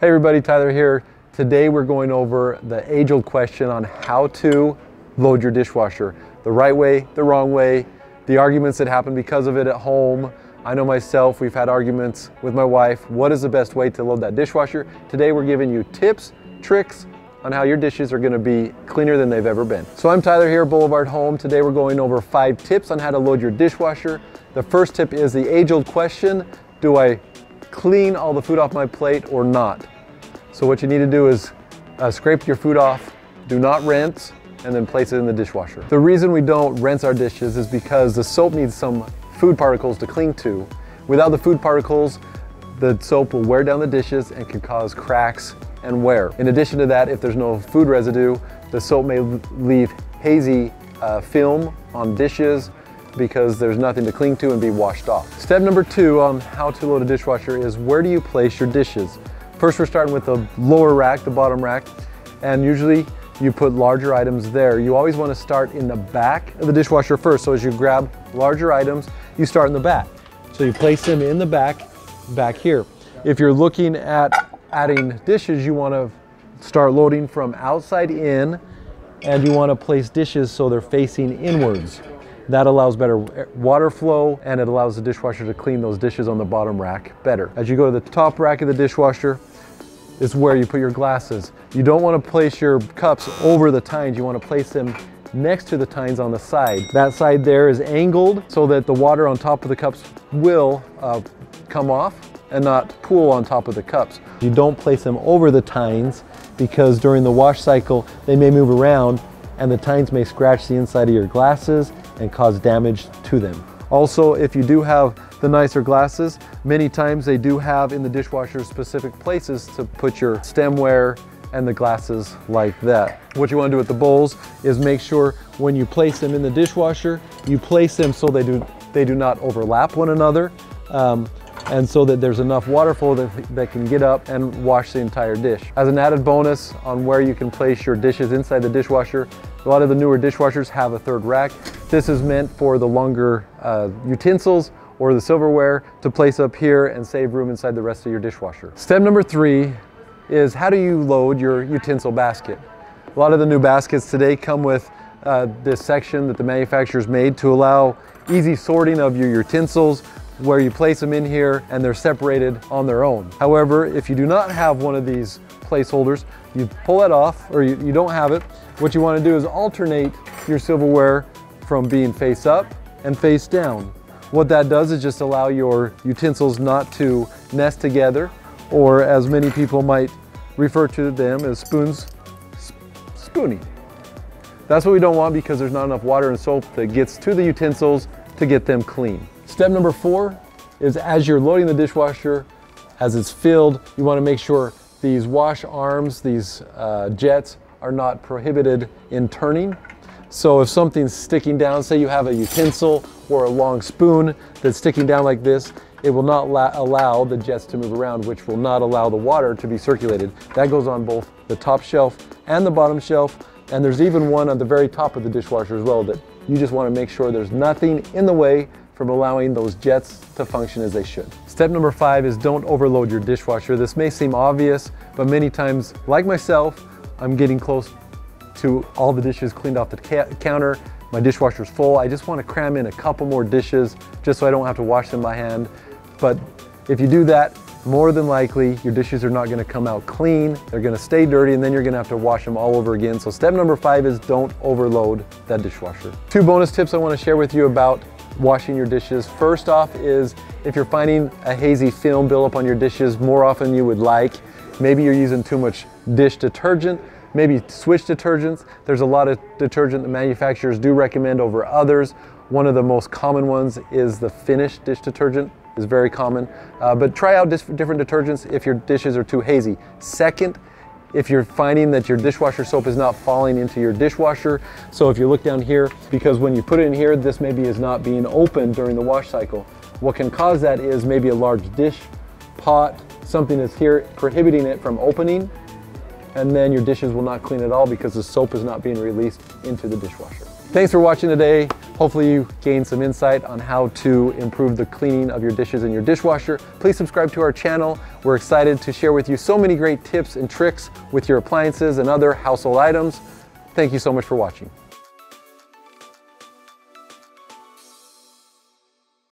Hey everybody, Tyler here. Today we're going over the age-old question on how to load your dishwasher. The right way, the wrong way, the arguments that happen because of it at home. I know myself, we've had arguments with my wife. What is the best way to load that dishwasher? Today we're giving you tips, tricks on how your dishes are gonna be cleaner than they've ever been. So I'm Tyler here, Boulevard Home. Today we're going over 5 tips on how to load your dishwasher. The first tip is the age-old question, do I clean all the food off my plate or not? So what you need to do is scrape your food off, do not rinse, and then place it in the dishwasher. The reason we don't rinse our dishes is because the soap needs some food particles to cling to. Without the food particles, the soap will wear down the dishes and can cause cracks and wear. In addition to that, if there's no food residue, the soap may leave hazy film on dishes because there's nothing to cling to and be washed off. Step number 2 on how to load a dishwasher is where do you place your dishes? First, we're starting with the lower rack, the bottom rack, and usually you put larger items there. You always want to start in the back of the dishwasher first, so as you grab larger items, you start in the back. So you place them in the back here. If you're looking at adding dishes, you want to start loading from outside in, and you want to place dishes so they're facing inwards. That allows better water flow and it allows the dishwasher to clean those dishes on the bottom rack better. As you go to the top rack of the dishwasher, is where you put your glasses. You don't want to place your cups over the tines. You want to place them next to the tines on the side. That side there is angled so that the water on top of the cups will come off and not pool on top of the cups. You don't place them over the tines because during the wash cycle, they may move around and the tines may scratch the inside of your glasses and cause damage to them. Also, if you do have the nicer glasses, many times they do have in the dishwasher specific places to put your stemware and the glasses like that. What you want to do with the bowls is make sure when you place them in the dishwasher, you place them so they do not overlap one another, and so that there's enough water flow that can get up and wash the entire dish. As an added bonus on where you can place your dishes inside the dishwasher, a lot of the newer dishwashers have a third rack. This is meant for the longer utensils or the silverware to place up here and save room inside the rest of your dishwasher. Step number 3 is how do you load your utensil basket? A lot of the new baskets today come with this section that the manufacturer's made to allow easy sorting of your utensils, where you place them in here and they're separated on their own. However, if you do not have one of these placeholders, you pull it off, or you don't have it, what you want to do is alternate your silverware from being face up and face down. What that does is just allow your utensils not to nest together, or as many people might refer to them as spoons, spoony. That's what we don't want because there's not enough water and soap that gets to the utensils to get them clean. Step number 4 is as you're loading the dishwasher, as it's filled, you want to make sure these wash arms, these jets are not prohibited in turning. So if something's sticking down, say you have a utensil or a long spoon that's sticking down like this, it will not allow the jets to move around, which will not allow the water to be circulated. That goes on both the top shelf and the bottom shelf, and there's even one on the very top of the dishwasher as well that you just want to make sure there's nothing in the way from allowing those jets to function as they should. Step number 5 is don't overload your dishwasher. This may seem obvious, but many times, like myself, I'm getting close to all the dishes cleaned off the counter. My dishwasher's full. I just want to cram in a couple more dishes just so I don't have to wash them by hand. But if you do that, more than likely, your dishes are not going to come out clean. They're going to stay dirty, and then you're going to have to wash them all over again. So step number 5 is don't overload that dishwasher. 2 bonus tips I want to share with you about washing your dishes. First off is if you're finding a hazy film buildup on your dishes more often than you would like, maybe you're using too much dish detergent, maybe switch detergents. There's a lot of detergent that manufacturers do recommend over others. One of the most common ones is the Finish dish detergent. It's very common, but try out different detergents if your dishes are too hazy. Second, if you're finding that your dishwasher soap is not falling into your dishwasher. So if you look down here, because when you put it in here, this maybe is not being opened during the wash cycle. What can cause that is maybe a large dish pot, something that's here prohibiting it from opening, and then your dishes will not clean at all because the soap is not being released into the dishwasher. Thanks for watching today. Hopefully you gained some insight on how to improve the cleaning of your dishes in your dishwasher. Please subscribe to our channel. We're excited to share with you so many great tips and tricks with your appliances and other household items. Thank you so much for watching.